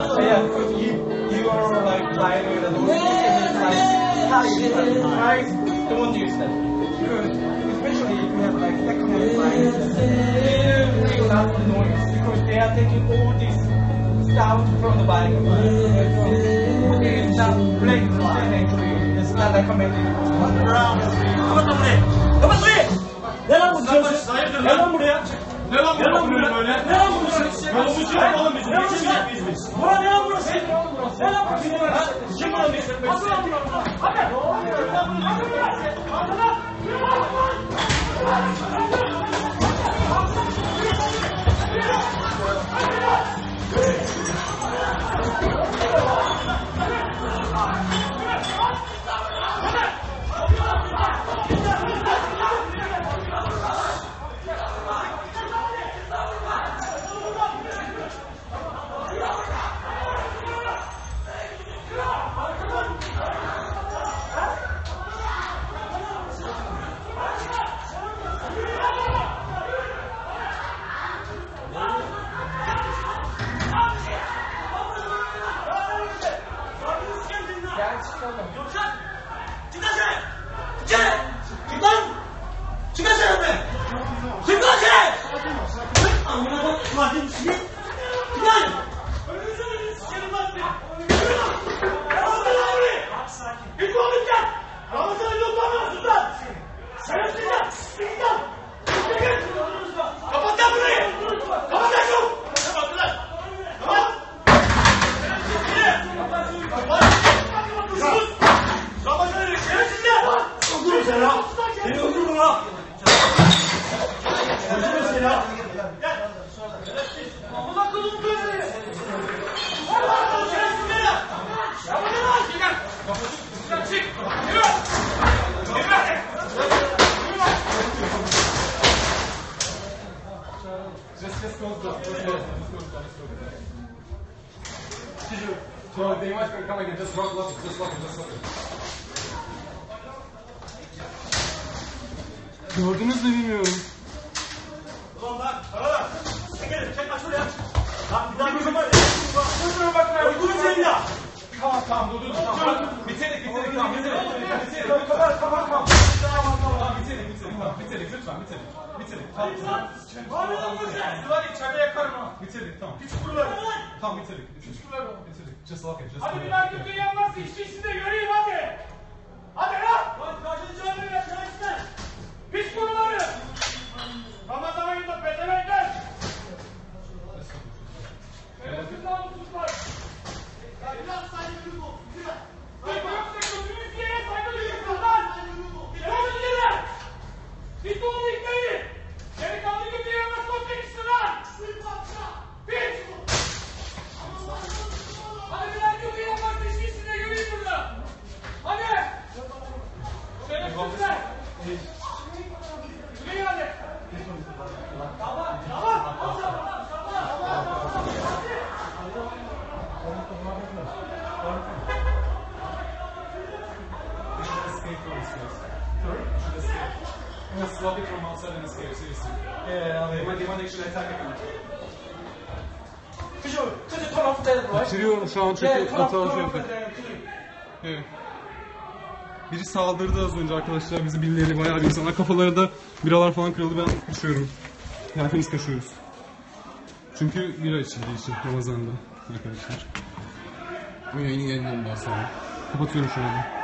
You are like lying with a dog. Don't do that. Especially if you have like secondary clients, they make a lot of noise because they are taking all this sound from the body. Okay, it's not black, actually. It's not recommended. Brown. Ne lan bu? Ne lan buraya? Ne lan buraya böyle? Ne lan burası? Yolumuzu yapalım biz. Geçmeyecek miyiz biz? Bura ne lan burası? Ne lan burası? Kim lan burası? Hazır lan burası. Hadi. Hazır lan. Hazır lan. So they must come again. Just rock, rock, just rock, just rock. Gördünüz mü bilmiyorum. Ulan bak, para bak. Çekelim, çek aç oraya. Lan bir daha gözüm var. Gözüme bak lan. Uygunu senin ya. Tamam, dur. Bitirdik. Tamam, bitirdik. Tamam. Bitirdik lütfen. Bitirdik. Just hadi bir daha kötü yanmazsa işçi de göreyim hadi. Hadi lan. Lan kaçıncı önüne çalışsın. Piç kuruları. Ramazan ayında pezevenkler. Şerefsiz namussuzlar. Biraz saygınız olsun. Let's swap it from outside and escape, seriously. Yeah, they might actually attack again. Could you turn off that light? Bitiriyorum şu an çünkü hatalı yaptık. Evet. Biri saldırdı az önce arkadaşlar bizi birileri bayağı bir insana kafaları da biralar falan kırıldı ben kaçıyorum. Yani hepimiz kaçıyoruz. Çünkü bira içildiği için Ramazan'da arkadaşlar. Bu yayının yerinden daha sonra. Kapatıyorum şu anda.